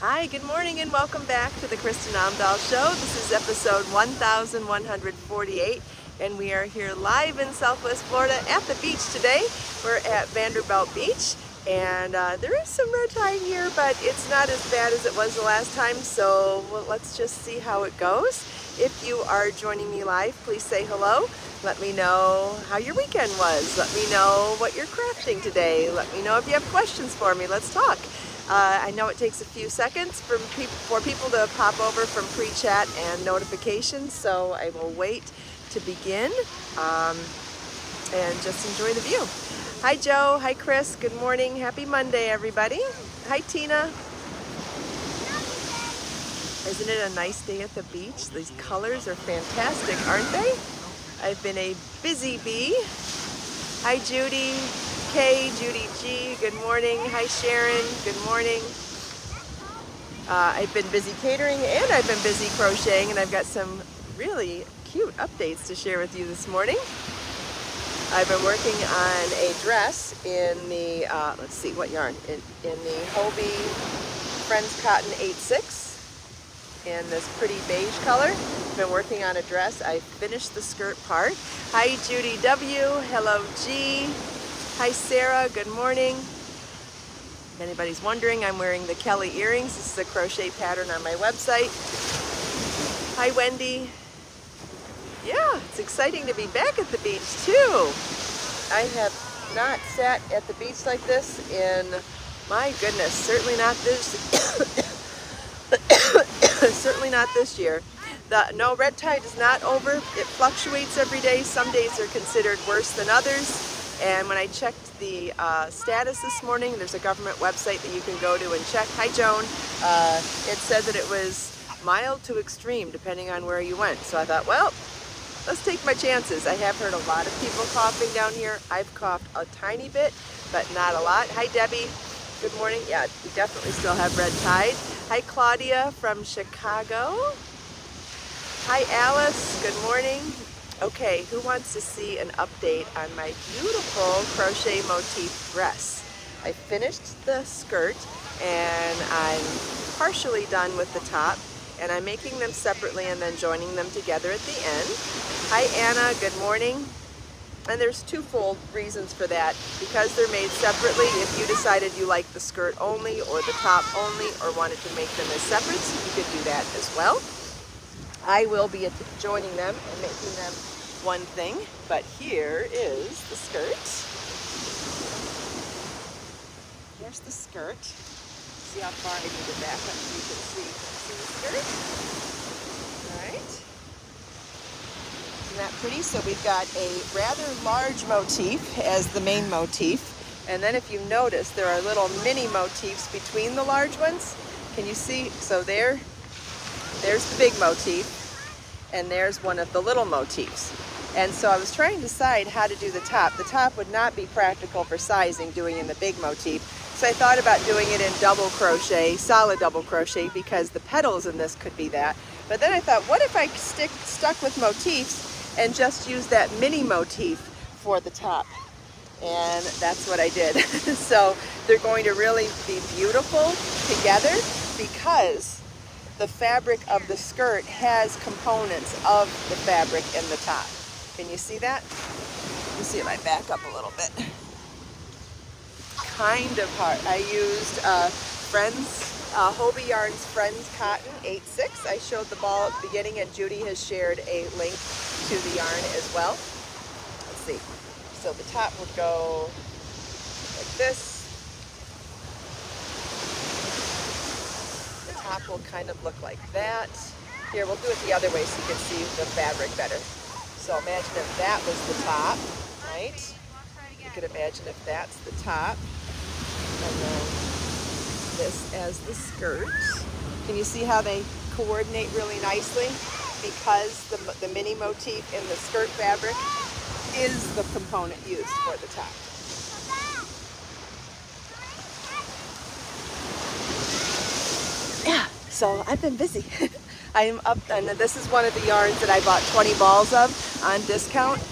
Hi, good morning and welcome back to the Kristin Omdahl Show. This is episode 1148 and we are here live in Southwest Florida at the beach today. We're at Vanderbilt Beach and there is some red tide here, but it's not as bad as it was the last time, so let's just see how it goes. If you are joining me live, please say hello. Let me know how your weekend was. Let me know what you're crafting today. Let me know if you have questions for me. Let's talk. I know it takes a few seconds for people to pop over from pre-chat and notifications, so I will wait to begin and just enjoy the view. Hi Joe, hi Chris, good morning, happy Monday everybody. Hi Tina. Isn't it a nice day at the beach? These colors are fantastic, aren't they? I've been a busy bee. Hi Judy. Hey, Judy G, good morning. Hi, Sharon, good morning. I've been busy catering and I've been busy crocheting, and I've got some really cute updates to share with you this morning. I've been working on a dress in the, let's see, what yarn? In the Hobbii Friends Cotton 8/6 in this pretty beige color. I've been working on a dress. I finished the skirt part. Hi, Judy W, hello, G. Hi Sarah, good morning. If anybody's wondering, I'm wearing the Kelly earrings. This is a crochet pattern on my website. Hi Wendy. Yeah, it's exciting to be back at the beach too. I have not sat at the beach like this in, my goodness, certainly not this year. No, red tide is not over. It fluctuates every day. Some days are considered worse than others. And when I checked the status this morning, there's a government website that you can go to and check. Hi, Joan. It said that it was mild to extreme, depending on where you went. So I thought, well, let's take my chances. I have heard a lot of people coughing down here. I've coughed a tiny bit, but not a lot. Hi, Debbie. Good morning. Yeah, we definitely still have red tide. Hi, Claudia from Chicago. Hi, Alice. Good morning. Okay, who wants to see an update on my beautiful crochet motif dress? I finished the skirt and I'm partially done with the top, and I'm making them separately and then joining them together at the end. Hi Anna, good morning. And there's twofold reasons for that. Because they're made separately, if you decided you like the skirt only or the top only or wanted to make them as separate, you could do that as well. I will be joining them and making them one thing, but here is the skirt. Here's the skirt. See how far I need to back up so you can see the skirt. All right. Isn't that pretty? So we've got a rather large motif as the main motif. And then if you notice, there are little mini motifs between the large ones. Can you see? So there. There's the big motif, and there's one of the little motifs. And so I was trying to decide how to do the top. The top would not be practical for sizing doing in the big motif, so I thought about doing it in double crochet, solid double crochet, because the petals in this could be that. But then I thought, what if I stuck with motifs and just use that mini motif for the top? And that's what I did. So they're going to really be beautiful together because the fabric of the skirt has components of the fabric in the top. Can you see that? You see if I back up a little bit. Kind of hard. I used Friends, Hobbii Yarns Friends Cotton 8/6. I showed the ball at the beginning, and Judy has shared a link to the yarn as well. Let's see. So the top would go like this. Top will kind of look like that. Here, we'll do it the other way so you can see the fabric better. So imagine if that was the top, right? You could imagine if that's the top, and then this as the skirt. Can you see how they coordinate really nicely? Because the mini motif in the skirt fabric is the component used for the top. So I've been busy. I'm up, and this is one of the yarns that I bought 20 balls of on discount.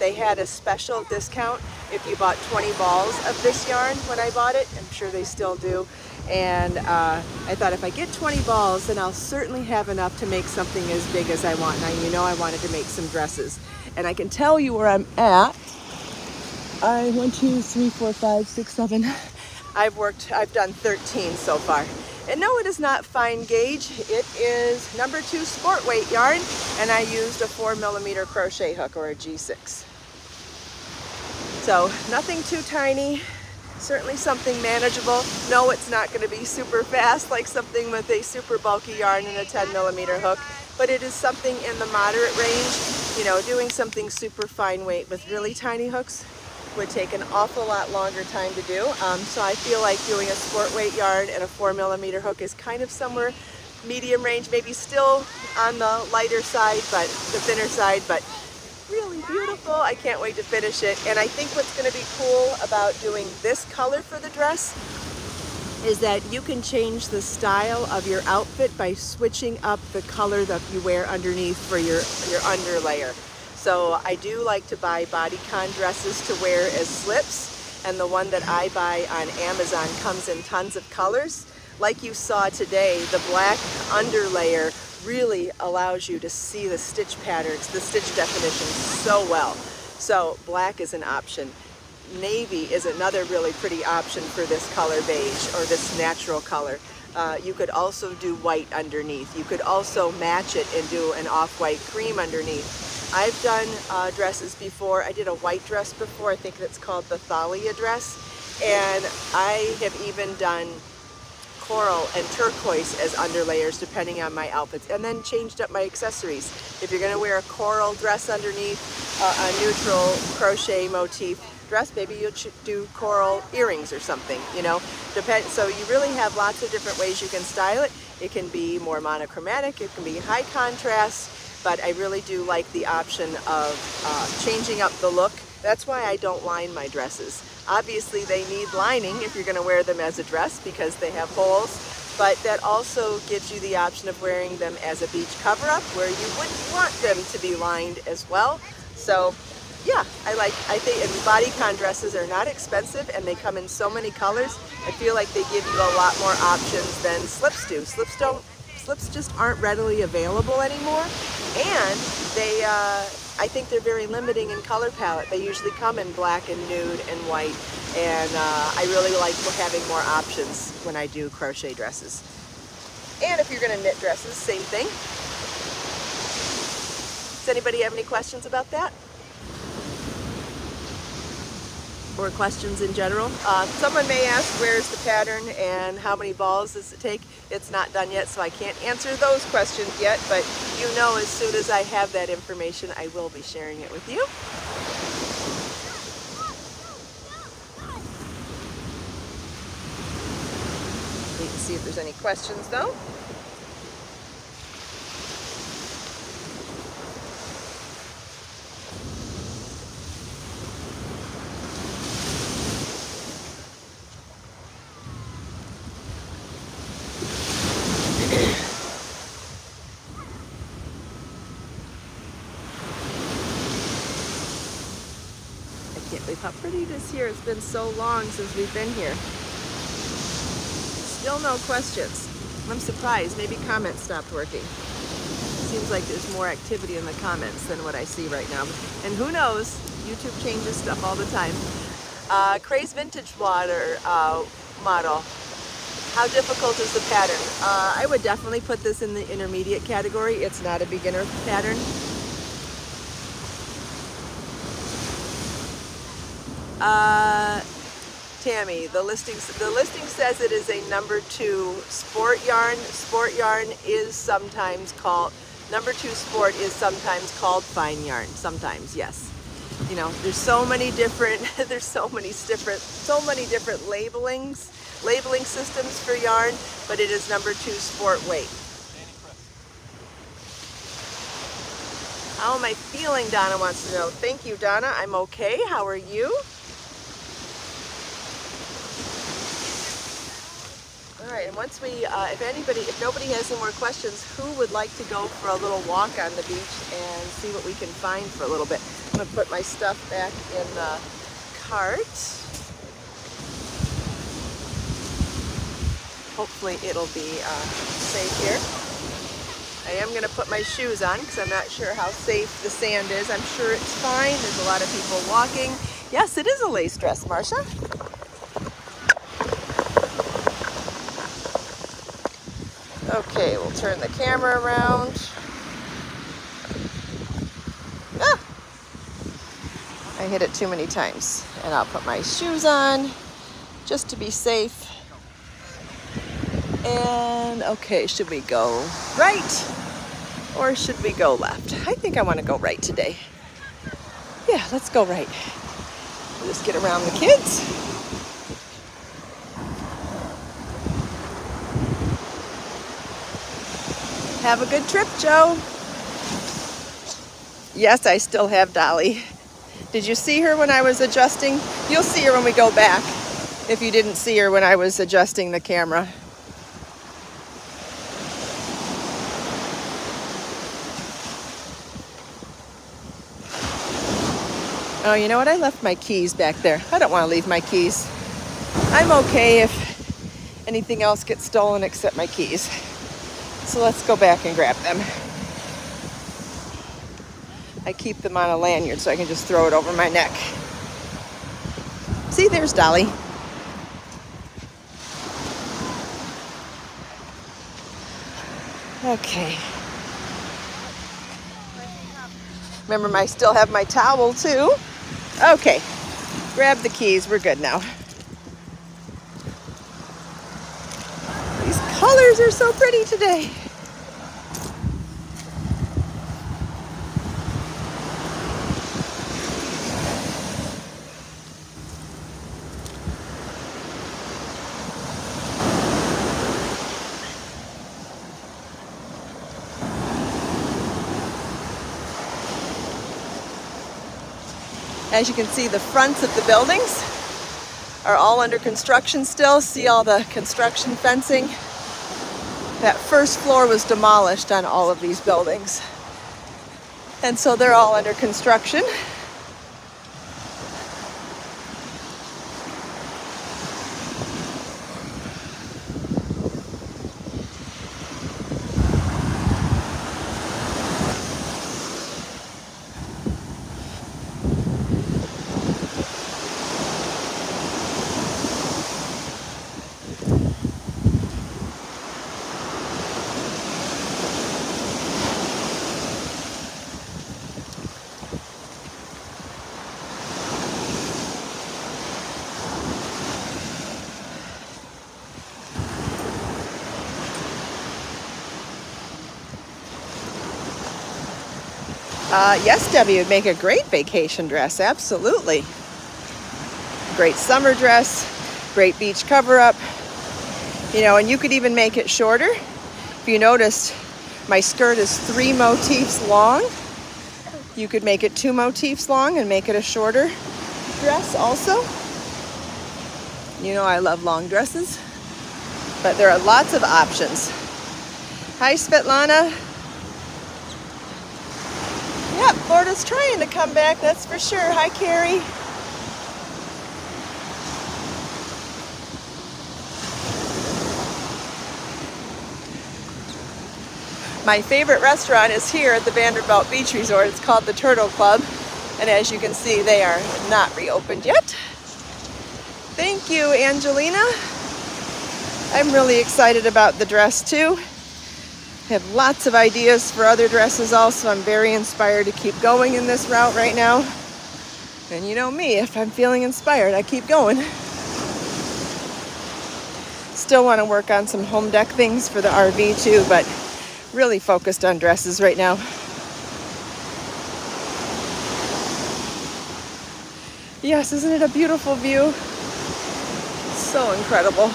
They had a special discount if you bought 20 balls of this yarn when I bought it. I'm sure they still do. And I thought, if I get 20 balls, then I'll certainly have enough to make something as big as I want. Now, you know, I wanted to make some dresses, and I can tell you where I'm at. I 1, 2, 3, 4, 5, 6, 7. I've done 13 so far. And no, it is not fine gauge. It is #2 sport weight yarn, and I used a 4mm crochet hook, or a G6. So nothing too tiny, certainly something manageable. No, it's not going to be super fast like something with a super bulky yarn and a 10mm hook, but it is something in the moderate range. You know, doing something super fine weight with really tiny hooks would take an awful lot longer time to do. So I feel like doing a sport weight yarn and a 4mm hook is kind of somewhere medium range, maybe still on the lighter side, but the thinner side, but really beautiful. I can't wait to finish it. And I think what's going to be cool about doing this color for the dress is that you can change the style of your outfit by switching up the color that you wear underneath for your underlayer. So I do like to buy bodycon dresses to wear as slips, and the one that I buy on Amazon comes in tons of colors. Like you saw today, the black underlayer really allows you to see the stitch patterns, the stitch definition so well. So black is an option. Navy is another really pretty option for this color beige, or this natural color. You could also do white underneath. You could also match it and do an off-white cream underneath. I've done dresses before. I did a white dress before. I think that's called the Thalia dress. And I have even done coral and turquoise as underlayers depending on my outfits, and then changed up my accessories. If you're going to wear a coral dress underneath a neutral crochet motif dress, maybe you should do coral earrings or something, you know. So you really have lots of different ways you can style it. It can be more monochromatic, it can be high contrast, but I really do like the option of changing up the look. That's why I don't line my dresses. Obviously they need lining if you're going to wear them as a dress because they have holes, but that also gives you the option of wearing them as a beach cover-up where you wouldn't want them to be lined as well. So yeah, I think bodycon dresses are not expensive, and they come in so many colors. I feel like they give you a lot more options than slips do. Slips just aren't readily available anymore, and they, I think they're very limiting in color palette. They usually come in black and nude and white, and I really like having more options when I do crochet dresses. And if you're going to knit dresses, same thing. Does anybody have any questions about that? Or questions in general. Someone may ask, where's the pattern and how many balls does it take? It's not done yet, so I can't answer those questions yet, but you know, as soon as I have that information, I will be sharing it with you. Wait and see if there's any questions though. How pretty it is here. It's been so long since we've been here. Still no questions. I'm surprised. Maybe comments stopped working. Seems like there's more activity in the comments than what I see right now. And who knows? YouTube changes stuff all the time. Craze Vintage Water model. How difficult is the pattern? I would definitely put this in the intermediate category. It's not a beginner pattern. Tammy, the listing says it is a #2 sport yarn. Sport yarn is sometimes called, #2 sport is sometimes called fine yarn. Sometimes, yes. You know, there's so many different, so many different labeling systems for yarn, but it is #2 sport weight. How am I feeling? Donna wants to know. Thank you, Donna. I'm okay. How are you? All right, and once we, if nobody has any more questions, who would like to go for a little walk on the beach and see what we can find for a little bit? I'm gonna put my stuff back in the cart. hopefully it'll be safe here. I am gonna put my shoes on because I'm not sure how safe the sand is. I'm sure it's fine. There's a lot of people walking. Yes, it is a lace dress, Marsha. Okay, we'll turn the camera around. Ah! I hit it too many times. And I'll put my shoes on just to be safe. And okay, should we go right or should we go left? I think I want to go right today. Yeah, let's go right. We'll just get around the kids. Have a good trip, Joe. Yes, I still have Dolly. Did you see her when I was adjusting? You'll see her when we go back, if you didn't see her when I was adjusting the camera. Oh, you know what? I left my keys back there. I don't want to leave my keys. I'm okay if anything else gets stolen except my keys. So let's go back and grab them. I keep them on a lanyard so I can just throw it over my neck. See, there's Dolly. Okay. Remember, I still have my towel too. Okay, grab the keys, we're good now. These colors are so pretty today. As you can see, the fronts of the buildings are all under construction still. See all the construction fencing? That first floor was demolished on all of these buildings. And so they're all under construction. Yes, Debbie would make a great vacation dress, absolutely. Great summer dress, great beach cover-up. You know, and you could even make it shorter. If you noticed, my skirt is 3 motifs long. You could make it 2 motifs long and make it a shorter dress also. You know I love long dresses, but there are lots of options. Hi, Svetlana. Yep, Florida's trying to come back, that's for sure. Hi, Carrie. My favorite restaurant is here at the Vanderbilt Beach Resort. It's called the Turtle Club. And as you can see, they are not reopened yet. Thank you, Angelina. I'm really excited about the dress too. I have lots of ideas for other dresses also. I'm very inspired to keep going in this route right now. And you know me, if I'm feeling inspired, I keep going. Still want to work on some home deck things for the RV too, but really focused on dresses right now. Yes, isn't it a beautiful view? So incredible.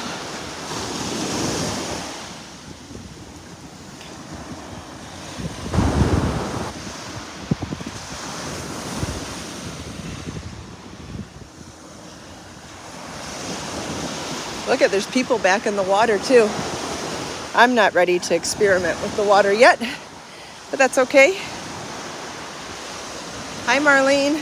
Look at, there's people back in the water too. I'm not ready to experiment with the water yet, but that's okay. Hi, Marlene.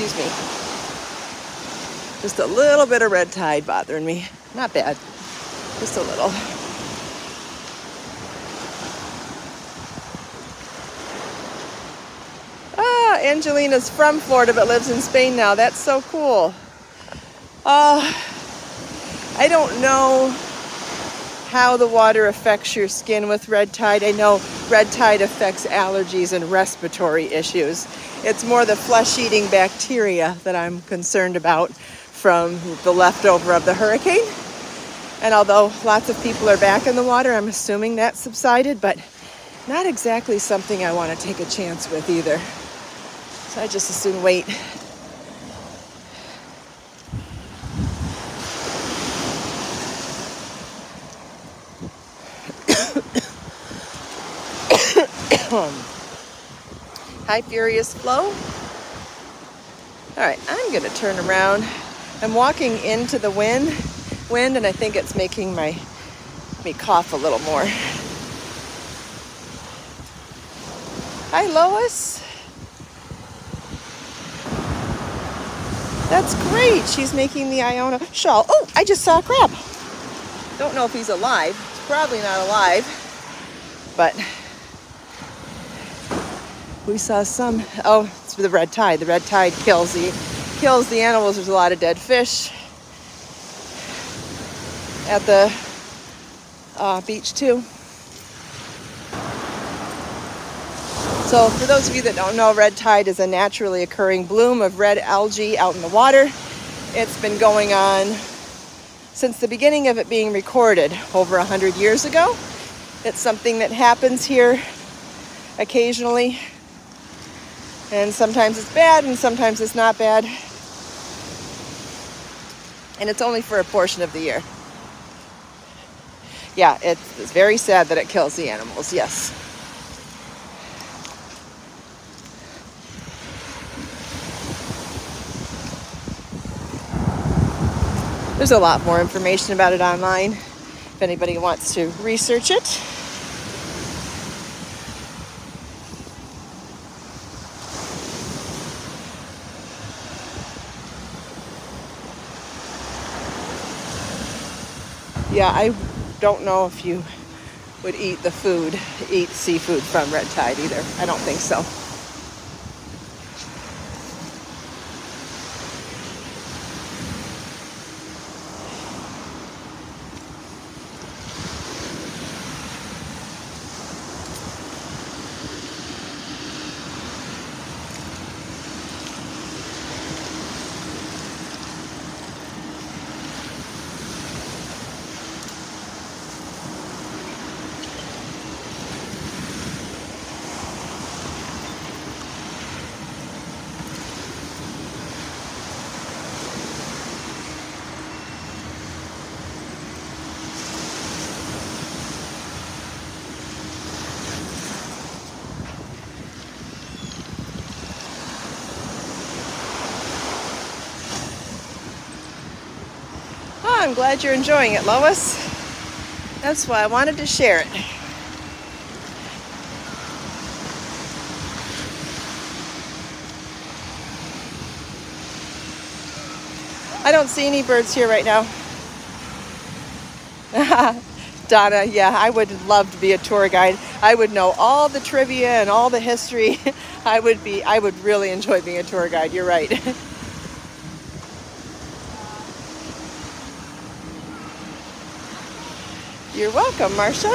Excuse me. Just a little bit of red tide bothering me. Not bad, just a little. Ah, Angelina's from Florida but lives in Spain now. That's so cool. I don't know how the water affects your skin with red tide. I know red tide affects allergies and respiratory issues. It's more the flesh-eating bacteria that I'm concerned about from the leftover of the hurricane. And although lots of people are back in the water, I'm assuming that subsided, but not exactly something I want to take a chance with either. So I just as soon wait. Hi, Furious Flow. All right, I'm gonna turn around. I'm walking into the wind, and I think it's making me cough a little more. Hi, Lois. That's great. She's making the Iona shawl. Oh, I just saw a crab. Don't know if he's alive. He's probably not alive, but we saw some. Oh, it's the red tide. The red tide kills the animals. There's a lot of dead fish at the beach too. So for those of you that don't know, red tide is a naturally occurring bloom of red algae out in the water. It's been going on since the beginning of it being recorded over 100 years ago. It's something that happens here occasionally, and sometimes it's bad and sometimes it's not bad, and it's only for a portion of the year. Yeah, it's very sad that it kills the animals, yes. There's a lot more information about it online if anybody wants to research it. Yeah, I don't know if you would eat the food, eat seafood from red tide either. I don't think so. I'm glad you're enjoying it, Lois. That's why I wanted to share it. I don't see any birds here right now. Donna, yeah, I would love to be a tour guide. I would know all the trivia and all the history. I would really enjoy being a tour guide, you're right. You're welcome, Marcia.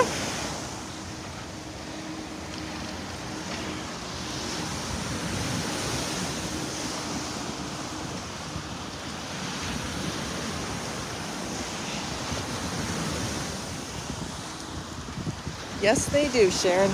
Yes, they do, Sharon.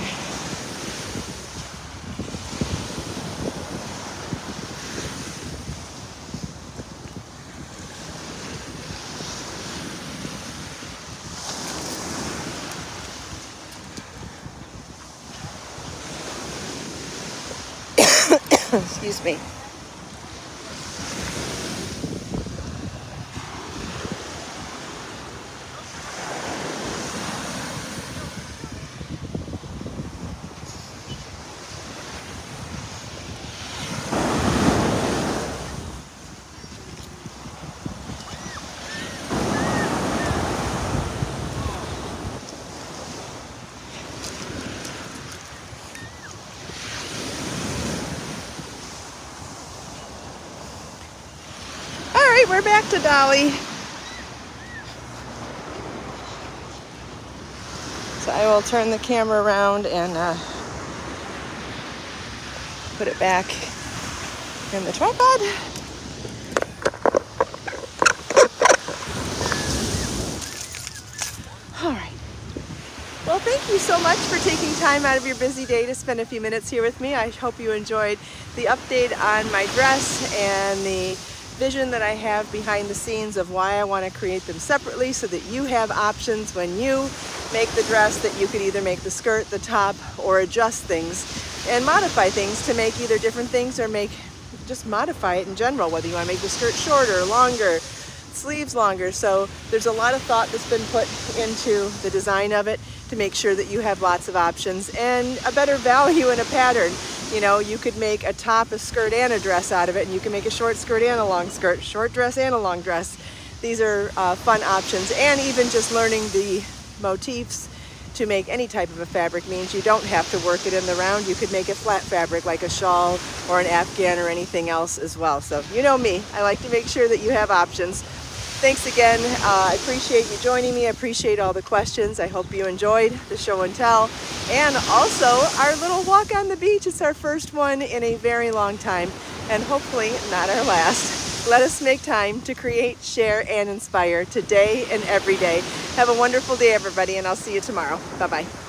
Excuse me. we're back to Dolly. So I will turn the camera around and put it back in the tripod. All right. Well, thank you so much for taking time out of your busy day to spend a few minutes here with me. I hope you enjoyed the update on my dress and the vision that I have behind the scenes of why I want to create them separately so that you have options when you make the dress, that you could either make the skirt, the top, or adjust things and modify things to make either different things or make, just modify it in general, whether you want to make the skirt shorter, longer, sleeves longer. So there's a lot of thought that's been put into the design of it to make sure that you have lots of options and a better value in a pattern. You know, you could make a top, a skirt, and a dress out of it, and you can make a short skirt and a long skirt, short dress and a long dress. These are fun options, and even just learning the motifs to make any type of a fabric means you don't have to work it in the round. You could make a flat fabric like a shawl or an afghan or anything else as well. So you know me, I like to make sure that you have options. Thanks again. I appreciate you joining me. I appreciate all the questions. I hope you enjoyed the show and tell, and also our little walk on the beach. It's our first one in a very long time, and hopefully not our last. Let us make time to create, share, and inspire today and every day. Have a wonderful day, everybody, and I'll see you tomorrow. Bye-bye.